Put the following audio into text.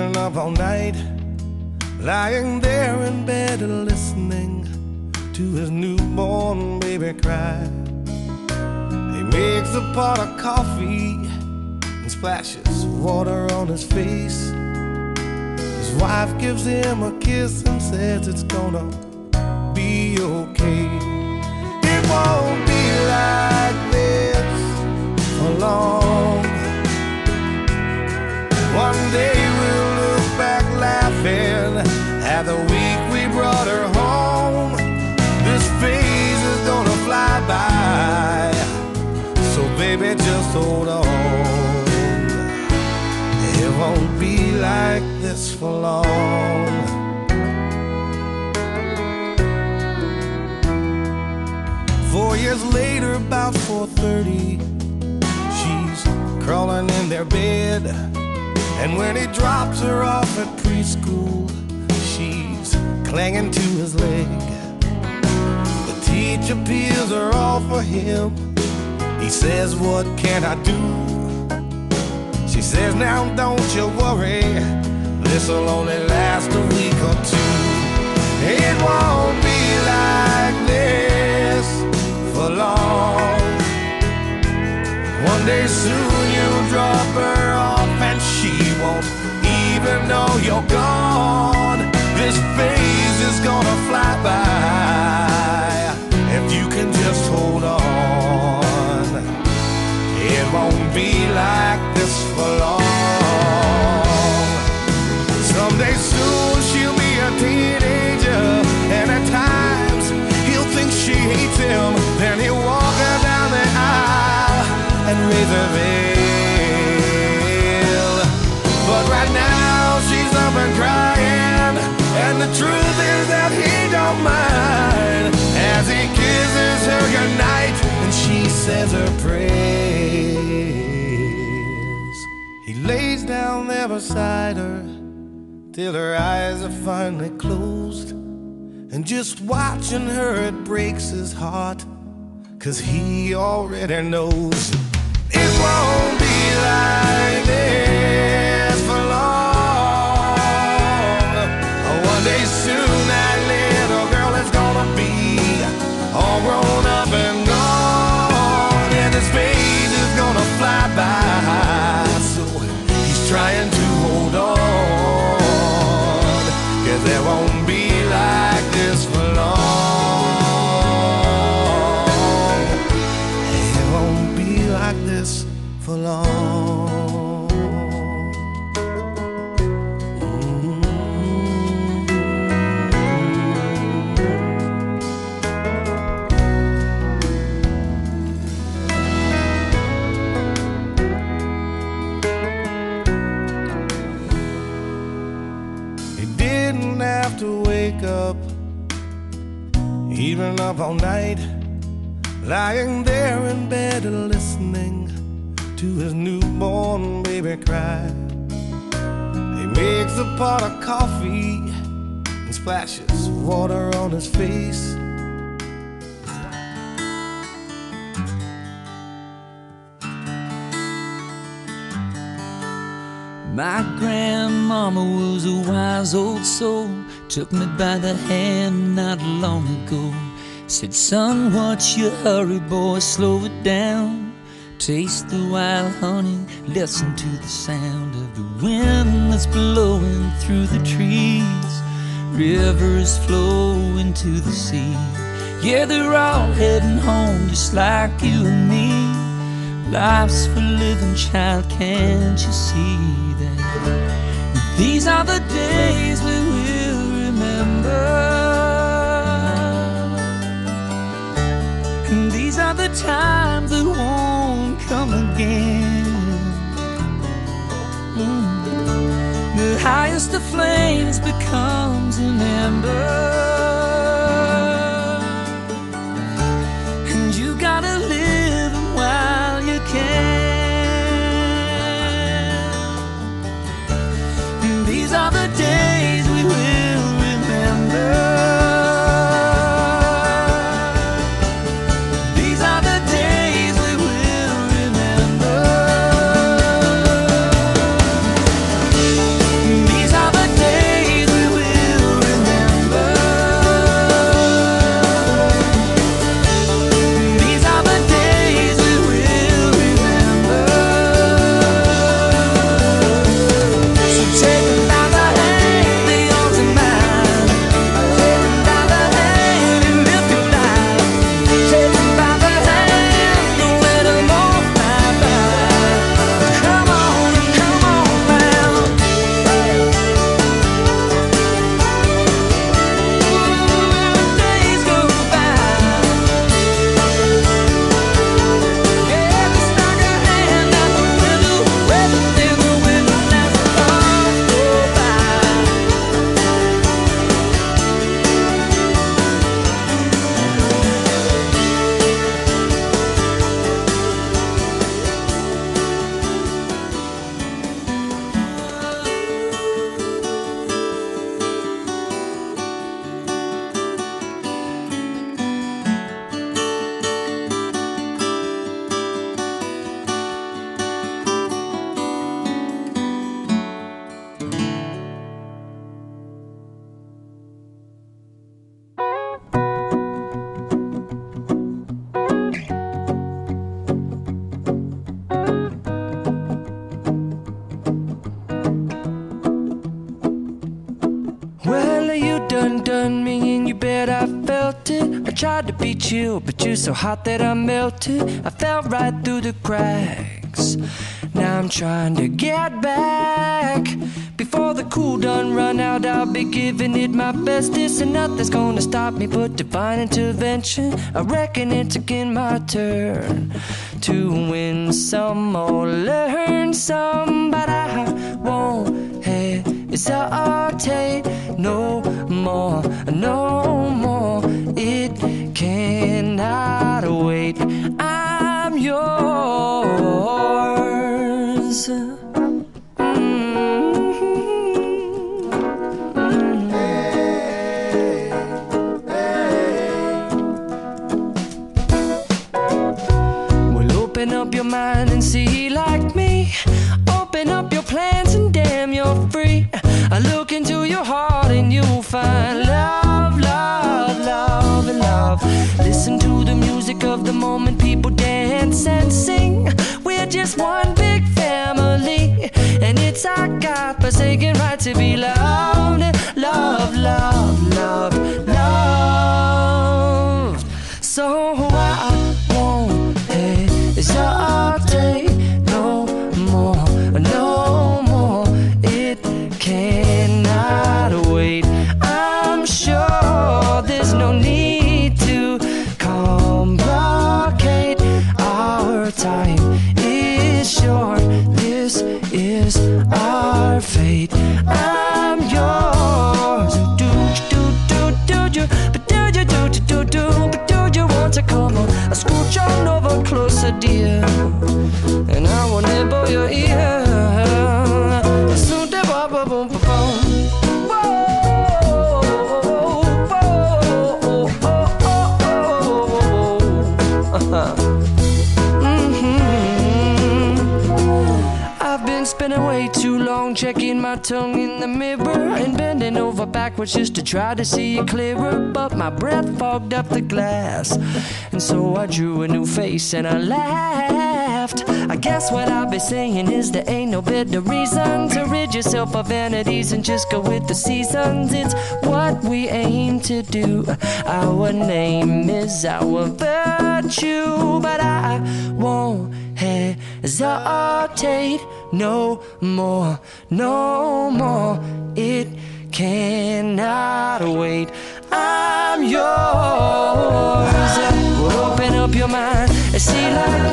been up all night, lying there in bed listening to his newborn baby cry. He makes a pot of coffee and splashes water on his face. His wife gives him a kiss and says it's gonna be okay. It won't be like this for long. One day we'll look back laughing at the week we brought her home. This phase is gonna fly by, so baby, just hold on. It won't be like this for long. Years later, about 4:30, she's crawling in their bed, and when he drops her off at preschool, she's clinging to his leg. The teacher peels her off for him. He says, "What can I do?" She says, "Now don't you worry, this'll only last a week or two. It won't be like this long. One day soon you'll drop her off and she won't even know you're gone. This phase is gonna fly by if you can just hold on. It won't be like this for long. Someday soon she'll be a teenager, and at times he'll think she hates him. Then he'll walk her down the aisle and raise her veil. But right now she's up and crying, and the truth is that he don't mind. As he kisses her goodnight and she says her prayers, he lays down there beside her till her eyes are finally closed. And just watching her, it breaks his heart, 'cause he already knows it won't be like this for long. One day soon that little girl is gonna be all grown up and gone, and this phase is gonna fly by, so he's trying to hold on, 'cause there won't be like this for long. This for long. He didn't have to wake up, even up all night, lying there in bed listening to his newborn baby cry. He makes a pot of coffee and splashes water on his face. My grandmama was a wise old soul, took me by the hand not long ago. Said, "Son, what's your hurry, boy? Slow it down. Taste the wild honey, listen to the sound of the wind that's blowing through the trees. Rivers flowing to the sea. Yeah, they're all heading home just like you and me. Life's for living, child, can't you see that? These are the days we will remember. These are the times that won't come again. The highest of flames becomes an ember, and you gotta live while you can. And these are the days we will remember. Me Tried to be chill, but you're so hot that I melted. I fell right through the cracks. Now I'm trying to get back. Before the cool done run out, I'll be giving it my best. This and nothing's gonna stop me but divine intervention. I reckon it's again my turn to win some or learn some, but I won't hesitate no more, no more. It cannot wait. I'm yours. Open up your mind and see like me. Open up your plans and damn, you're free. I look into your heart and you'll find love, love, love, and love. Listen to the music of the moment, people dance and sing. We're just one big family, and it's our God-forsaken right to be loved. Love, love, love, love. So I won't hesitate no more, no more. It cannot wait. I'm sure there's no need to complicate. Our time is short. This is our fate. I'm yours. Do do do do do do do do do do. Want to come on? I scooch on over closer, dear, and I will nibble your ear. I've been spending way too long checking my tongue in the mirror and bending over backwards just to try to see it clearer, but my breath fogged up the glass, and so I drew a new face and I laughed. I guess what I'll be saying is there ain't no better reason to rid yourself of vanities and just go with the seasons. It's what we aim to do. Our name is our virtue, but I won't hesitate no more, no more. It cannot wait. I'm yours. Well, open up your mind and see like